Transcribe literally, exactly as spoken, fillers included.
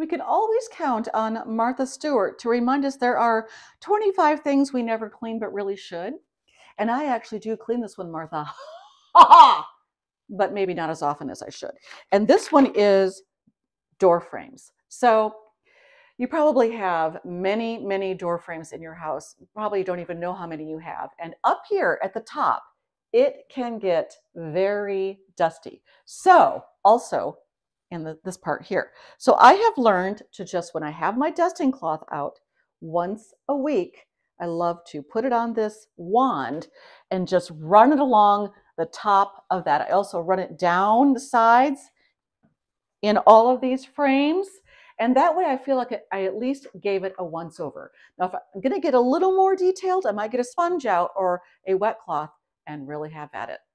we can always count on Martha Stewart to remind us there are twenty-five things we never clean but really should. And I actually do clean this one, Martha. But maybe not as often as I should. And this one is door frames. So you probably have many, many door frames in your house. Probably don't even know how many you have. And up here at the top, it can get very dusty. So also in the, this part here. So I have learned to just, when I have my dusting cloth out once a week, I love to put it on this wand and just run it along the top of that. I also run it down the sides in all of these frames. And that way I feel like I at least gave it a once over. Now, if I'm gonna get a little more detailed, I might get a sponge out or a wet cloth and really have at it.